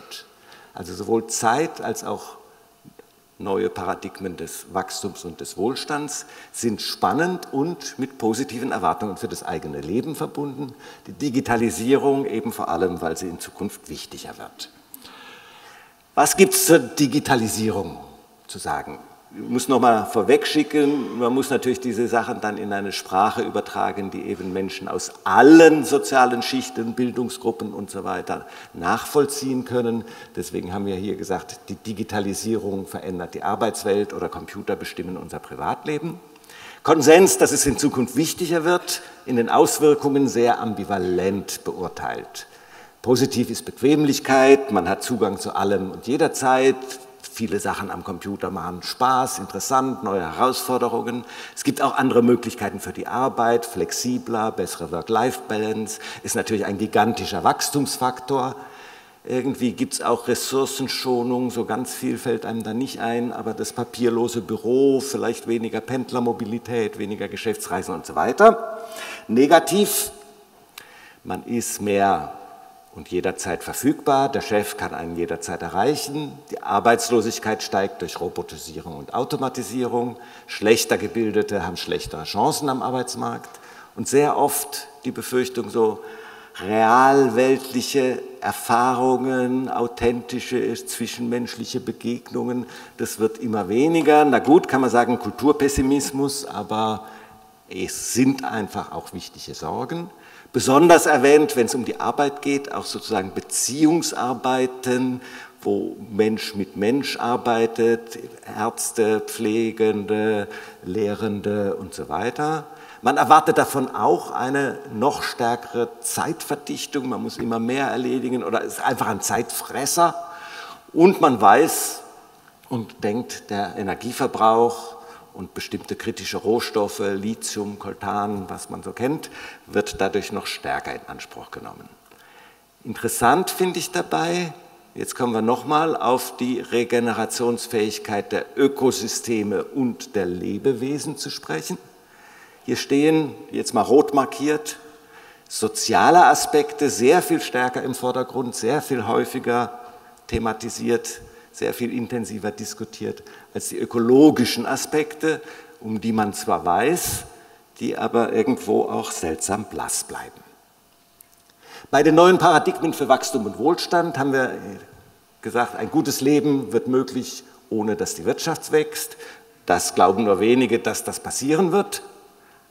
Also sowohl Zeit als auch neue Paradigmen des Wachstums und des Wohlstands sind spannend und mit positiven Erwartungen für das eigene Leben verbunden. Die Digitalisierung eben vor allem, weil sie in Zukunft wichtiger wird. Was gibt es zur Digitalisierung zu sagen? Ich muss nochmal vorwegschicken, man muss natürlich diese Sachen dann in eine Sprache übertragen, die eben Menschen aus allen sozialen Schichten, Bildungsgruppen und so weiter nachvollziehen können. Deswegen haben wir hier gesagt, die Digitalisierung verändert die Arbeitswelt oder Computer bestimmen unser Privatleben. Konsens, dass es in Zukunft wichtiger wird, in den Auswirkungen sehr ambivalent beurteilt. Positiv ist Bequemlichkeit, man hat Zugang zu allem und jederzeit. Viele Sachen am Computer machen Spaß, interessant, neue Herausforderungen. Es gibt auch andere Möglichkeiten für die Arbeit, flexibler, bessere Work-Life-Balance, ist natürlich ein gigantischer Wachstumsfaktor. Irgendwie gibt es auch Ressourcenschonung, so ganz viel fällt einem da nicht ein, aber das papierlose Büro, vielleicht weniger Pendlermobilität, weniger Geschäftsreisen und so weiter. Negativ, man ist mehr und jederzeit verfügbar, der Chef kann einen jederzeit erreichen, die Arbeitslosigkeit steigt durch Robotisierung und Automatisierung, schlechter Gebildete haben schlechtere Chancen am Arbeitsmarkt und sehr oft die Befürchtung, so realweltliche Erfahrungen, authentische, zwischenmenschliche Begegnungen, das wird immer weniger. Na gut, kann man sagen Kulturpessimismus, aber es sind einfach auch wichtige Sorgen. Besonders erwähnt, wenn es um die Arbeit geht, auch sozusagen Beziehungsarbeiten, wo Mensch mit Mensch arbeitet, Ärzte, Pflegende, Lehrende und so weiter. Man erwartet davon auch eine noch stärkere Zeitverdichtung, man muss immer mehr erledigen oder ist einfach ein Zeitfresser. Und man weiß und denkt, der Energieverbrauch und bestimmte kritische Rohstoffe, Lithium, Coltan, was man so kennt, wird dadurch noch stärker in Anspruch genommen. Interessant finde ich dabei, jetzt kommen wir nochmal auf die Regenerationsfähigkeit der Ökosysteme und der Lebewesen zu sprechen. Hier stehen, jetzt mal rot markiert, soziale Aspekte sehr viel stärker im Vordergrund, sehr viel häufiger thematisiert, sehr viel intensiver diskutiert als die ökologischen Aspekte, um die man zwar weiß, die aber irgendwo auch seltsam blass bleiben. Bei den neuen Paradigmen für Wachstum und Wohlstand haben wir gesagt, ein gutes Leben wird möglich, ohne dass die Wirtschaft wächst. Das glauben nur wenige, dass das passieren wird.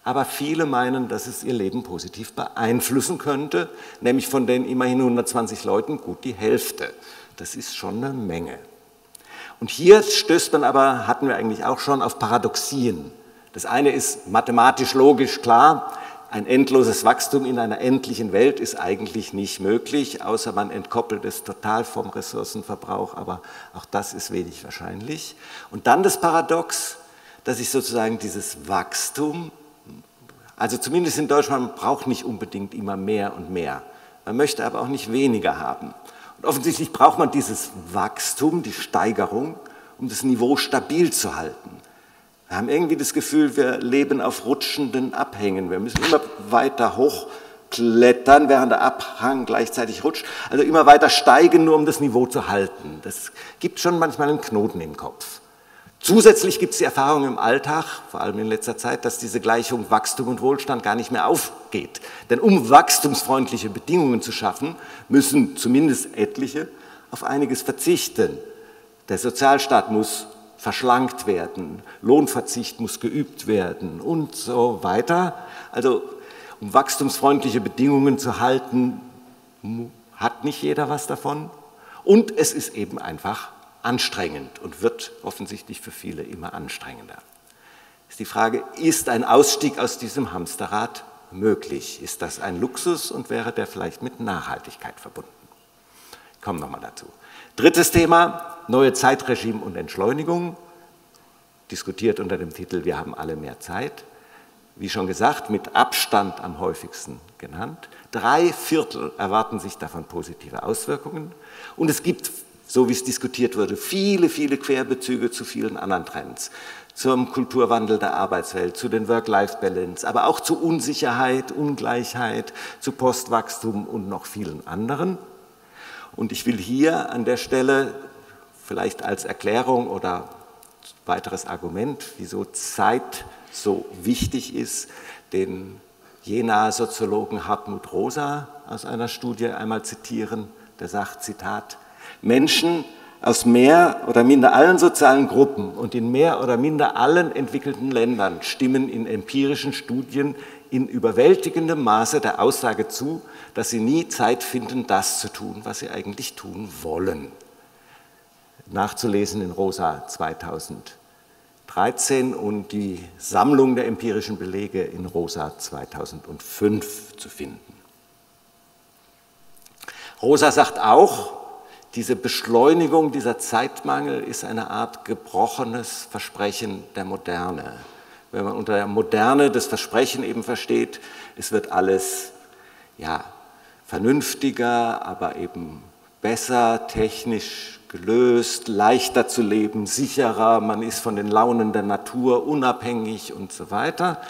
Aber viele meinen, dass es ihr Leben positiv beeinflussen könnte, nämlich von den immerhin hundertzwanzig Leuten gut die Hälfte. Das ist schon eine Menge. Und hier stößt man aber, hatten wir eigentlich auch schon, auf Paradoxien. Das eine ist mathematisch-logisch klar, ein endloses Wachstum in einer endlichen Welt ist eigentlich nicht möglich, außer man entkoppelt es total vom Ressourcenverbrauch, aber auch das ist wenig wahrscheinlich. Und dann das Paradox, dass ich sozusagen dieses Wachstum, also zumindest in Deutschland, man braucht nicht unbedingt immer mehr und mehr, man möchte aber auch nicht weniger haben. Und offensichtlich braucht man dieses Wachstum, die Steigerung, um das Niveau stabil zu halten. Wir haben irgendwie das Gefühl, wir leben auf rutschenden Abhängen. Wir müssen immer weiter hochklettern, während der Abhang gleichzeitig rutscht. Also immer weiter steigen, nur um das Niveau zu halten. Das gibt schon manchmal einen Knoten im Kopf. Zusätzlich gibt es die Erfahrung im Alltag, vor allem in letzter Zeit, dass diese Gleichung Wachstum und Wohlstand gar nicht mehr aufgeht. Denn um wachstumsfreundliche Bedingungen zu schaffen, müssen zumindest etliche auf einiges verzichten. Der Sozialstaat muss verschlankt werden, Lohnverzicht muss geübt werden und so weiter. Also um wachstumsfreundliche Bedingungen zu halten, hat nicht jeder was davon. Und es ist eben einfach anstrengend und wird offensichtlich für viele immer anstrengender. Ist die Frage, ist ein Ausstieg aus diesem Hamsterrad möglich? Ist das ein Luxus und wäre der vielleicht mit Nachhaltigkeit verbunden? Ich komme nochmal dazu. Drittes Thema. Neue Zeitregime und Entschleunigung, diskutiert unter dem Titel Wir haben alle mehr Zeit. Wie schon gesagt, mit Abstand am häufigsten genannt. Drei Viertel erwarten sich davon positive Auswirkungen. Und es gibt, so wie es diskutiert wurde, viele, viele Querbezüge zu vielen anderen Trends. Zum Kulturwandel der Arbeitswelt, zu den Work-Life-Balance, aber auch zu Unsicherheit, Ungleichheit, zu Postwachstum und noch vielen anderen. Und ich will hier an der Stelle vielleicht als Erklärung oder weiteres Argument, wieso Zeit so wichtig ist, den Jenaer Soziologen Hartmut Rosa aus einer Studie einmal zitieren, der sagt, Zitat, Menschen aus mehr oder minder allen sozialen Gruppen und in mehr oder minder allen entwickelten Ländern stimmen in empirischen Studien in überwältigendem Maße der Aussage zu, dass sie nie Zeit finden, das zu tun, was sie eigentlich tun wollen. Nachzulesen in Rosa zweitausenddreizehn und die Sammlung der empirischen Belege in Rosa zweitausendfünf zu finden. Rosa sagt auch, diese Beschleunigung, dieser Zeitmangel ist eine Art gebrochenes Versprechen der Moderne. Wenn man unter der Moderne das Versprechen eben versteht, es wird alles ja, vernünftiger, aber eben besser, technisch gelöst, leichter zu leben, sicherer, man ist von den Launen der Natur unabhängig und so weiter,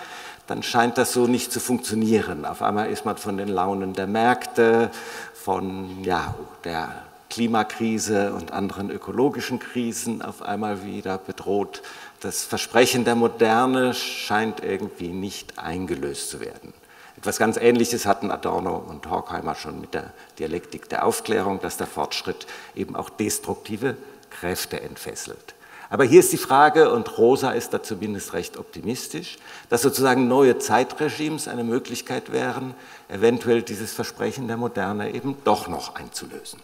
dann scheint das so nicht zu funktionieren. Auf einmal ist man von den Launen der Märkte, von ja, der Klimakrise und anderen ökologischen Krisen auf einmal wieder bedroht. Das Versprechen der Moderne scheint irgendwie nicht eingelöst zu werden. Etwas ganz Ähnliches hatten Adorno und Horkheimer schon mit der Dialektik der Aufklärung, dass der Fortschritt eben auch destruktive Kräfte entfesselt. Aber hier ist die Frage, und Rosa ist da zumindest recht optimistisch, dass sozusagen neue Zeitregimes eine Möglichkeit wären, eventuell dieses Versprechen der Moderne eben doch noch einzulösen.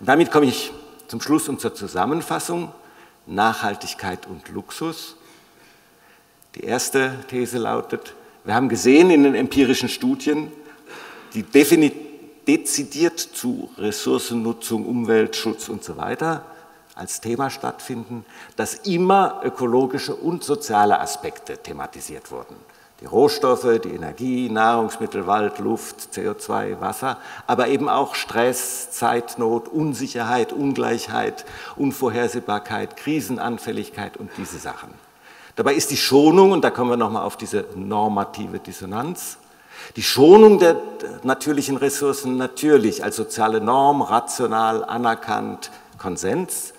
Und damit komme ich zum Schluss und zur Zusammenfassung: Nachhaltigkeit und Luxus. Die erste These lautet, wir haben gesehen in den empirischen Studien, die dezidiert zu Ressourcennutzung, Umweltschutz und so weiter als Thema stattfinden, dass immer ökologische und soziale Aspekte thematisiert wurden. Die Rohstoffe, die Energie, Nahrungsmittel, Wald, Luft, C O zwei, Wasser, aber eben auch Stress, Zeitnot, Unsicherheit, Ungleichheit, Unvorhersehbarkeit, Krisenanfälligkeit und diese Sachen. Dabei ist die Schonung, und da kommen wir nochmal auf diese normative Dissonanz, die Schonung der natürlichen Ressourcen natürlich als soziale Norm, rational, anerkannt, Konsens,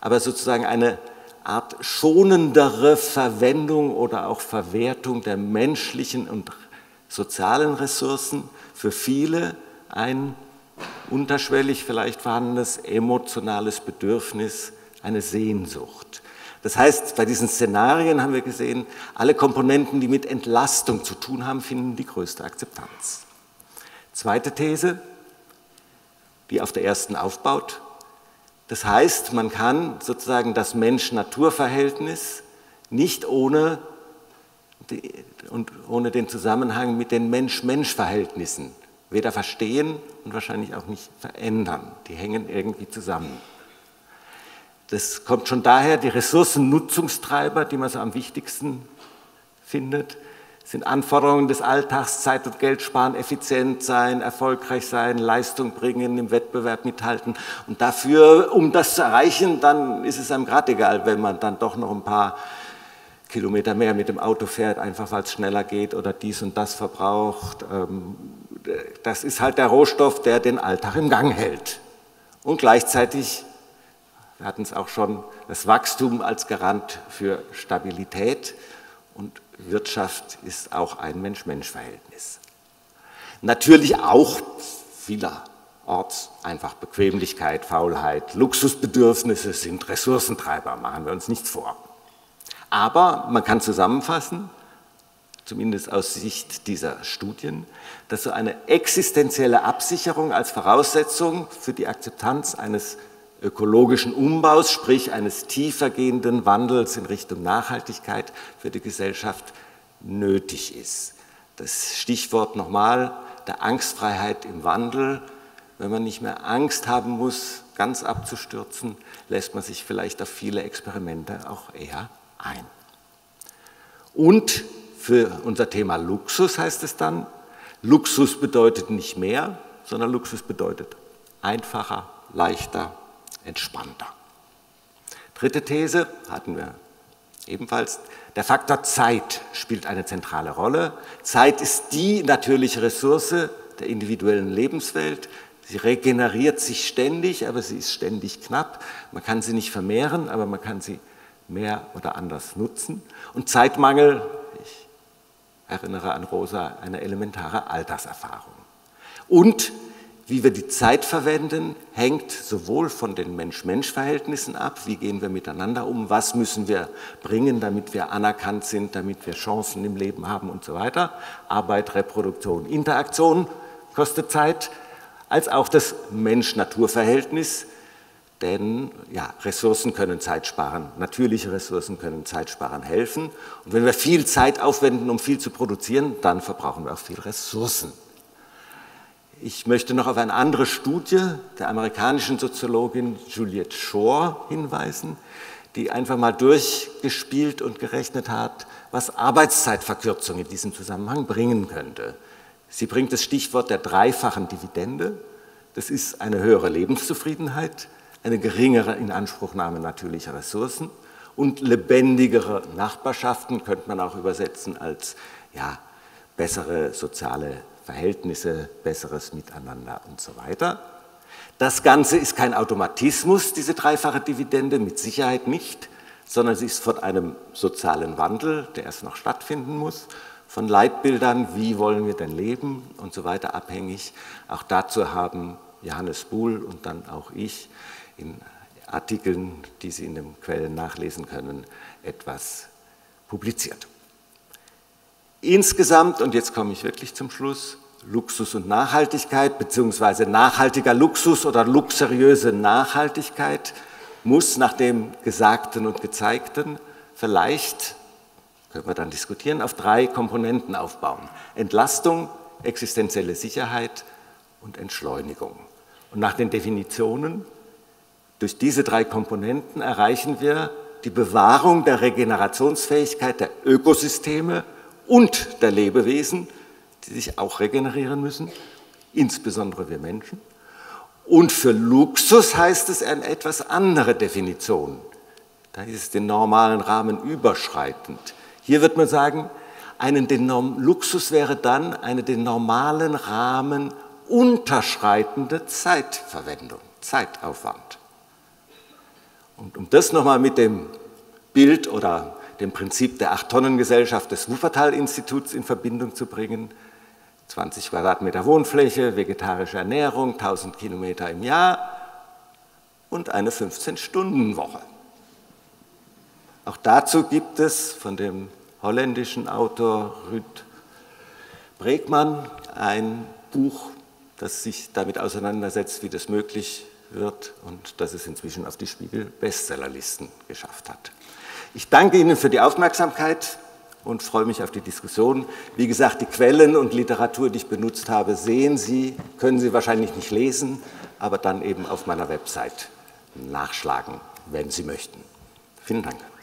aber sozusagen eine Art schonendere Verwendung oder auch Verwertung der menschlichen und sozialen Ressourcen für viele ein unterschwellig vielleicht vorhandenes emotionales Bedürfnis, eine Sehnsucht. Das heißt, bei diesen Szenarien haben wir gesehen, alle Komponenten, die mit Entlastung zu tun haben, finden die größte Akzeptanz. Zweite These, die auf der ersten aufbaut. Das heißt, man kann sozusagen das Mensch-Natur-Verhältnis nicht ohne, die, und ohne den Zusammenhang mit den Mensch-Mensch-Verhältnissen weder verstehen und wahrscheinlich auch nicht verändern. Die hängen irgendwie zusammen. Das kommt schon daher, die Ressourcennutzungstreiber, die man so am wichtigsten findet, sind Anforderungen des Alltags, Zeit und Geld sparen, effizient sein, erfolgreich sein, Leistung bringen, im Wettbewerb mithalten. Und dafür, um das zu erreichen, dann ist es einem gerade egal, wenn man dann doch noch ein paar Kilometer mehr mit dem Auto fährt, einfach weil es schneller geht oder dies und das verbraucht. Das ist halt der Rohstoff, der den Alltag im Gang hält. Und gleichzeitig, wir hatten es auch schon, das Wachstum als Garant für Stabilität, und Wirtschaft ist auch ein Mensch-Mensch-Verhältnis. Natürlich auch vielerorts einfach Bequemlichkeit, Faulheit, Luxusbedürfnisse sind Ressourcentreiber, machen wir uns nichts vor. Aber man kann zusammenfassen, zumindest aus Sicht dieser Studien, dass so eine existenzielle Absicherung als Voraussetzung für die Akzeptanz eines ökologischen Umbaus, sprich eines tiefergehenden Wandels in Richtung Nachhaltigkeit für die Gesellschaft nötig ist. Das Stichwort nochmal der Angstfreiheit im Wandel. Wenn man nicht mehr Angst haben muss, ganz abzustürzen, lässt man sich vielleicht auf viele Experimente auch eher ein. Und für unser Thema Luxus heißt es dann, Luxus bedeutet nicht mehr, sondern Luxus bedeutet einfacher, leichter, entspannter. Dritte These hatten wir ebenfalls. Der Faktor Zeit spielt eine zentrale Rolle. Zeit ist die natürliche Ressource der individuellen Lebenswelt. Sie regeneriert sich ständig, aber sie ist ständig knapp. Man kann sie nicht vermehren, aber man kann sie mehr oder anders nutzen. Und Zeitmangel, ich erinnere an Rosa, eine elementare Alltagserfahrung. Und wie wir die Zeit verwenden, hängt sowohl von den Mensch-Mensch-Verhältnissen ab, wie gehen wir miteinander um, was müssen wir bringen, damit wir anerkannt sind, damit wir Chancen im Leben haben und so weiter. Arbeit, Reproduktion, Interaktion kostet Zeit, als auch das Mensch-Natur-Verhältnis, denn ja, Ressourcen können Zeit sparen, natürliche Ressourcen können Zeit sparen helfen. Und wenn wir viel Zeit aufwenden, um viel zu produzieren, dann verbrauchen wir auch viel Ressourcen. Ich möchte noch auf eine andere Studie der amerikanischen Soziologin Juliette Schor hinweisen, die einfach mal durchgespielt und gerechnet hat, was Arbeitszeitverkürzung in diesem Zusammenhang bringen könnte. Sie bringt das Stichwort der dreifachen Dividende. Das ist eine höhere Lebenszufriedenheit, eine geringere Inanspruchnahme natürlicher Ressourcen und lebendigere Nachbarschaften, könnte man auch übersetzen als ja, bessere soziale Verhältnisse, besseres Miteinander und so weiter. Das Ganze ist kein Automatismus, diese dreifache Dividende, mit Sicherheit nicht, sondern sie ist von einem sozialen Wandel, der erst noch stattfinden muss, von Leitbildern, wie wollen wir denn leben und so weiter abhängig. Auch dazu haben Johannes Buhl und dann auch ich in Artikeln, die Sie in den Quellen nachlesen können, etwas publiziert. Insgesamt, und jetzt komme ich wirklich zum Schluss, Luxus und Nachhaltigkeit bzw. nachhaltiger Luxus oder luxuriöse Nachhaltigkeit muss nach dem Gesagten und Gezeigten vielleicht, können wir dann diskutieren, auf drei Komponenten aufbauen. Entlastung, existenzielle Sicherheit und Entschleunigung. Und nach den Definitionen, durch diese drei Komponenten erreichen wir die Bewahrung der Regenerationsfähigkeit der Ökosysteme und der Lebewesen, die sich auch regenerieren müssen, insbesondere wir Menschen. Und für Luxus heißt es eine etwas andere Definition. Da ist es den normalen Rahmen überschreitend. Hier wird man sagen, einen den Luxus wäre dann eine den normalen Rahmen unterschreitende Zeitverwendung, Zeitaufwand. Und um das nochmal mit dem Bild oder dem Prinzip der Acht-Tonnen-Gesellschaft des Wuppertal-Instituts in Verbindung zu bringen. zwanzig Quadratmeter Wohnfläche, vegetarische Ernährung, tausend Kilometer im Jahr und eine fünfzehn-Stunden-Woche. Auch dazu gibt es von dem holländischen Autor Rutger Bregman ein Buch, das sich damit auseinandersetzt, wie das möglich wird und dass es inzwischen auf die Spiegel-Bestsellerlisten geschafft hat. Ich danke Ihnen für die Aufmerksamkeit und freue mich auf die Diskussion. Wie gesagt, die Quellen und Literatur, die ich benutzt habe, sehen Sie, können Sie wahrscheinlich nicht lesen, aber dann eben auf meiner Website nachschlagen, wenn Sie möchten. Vielen Dank.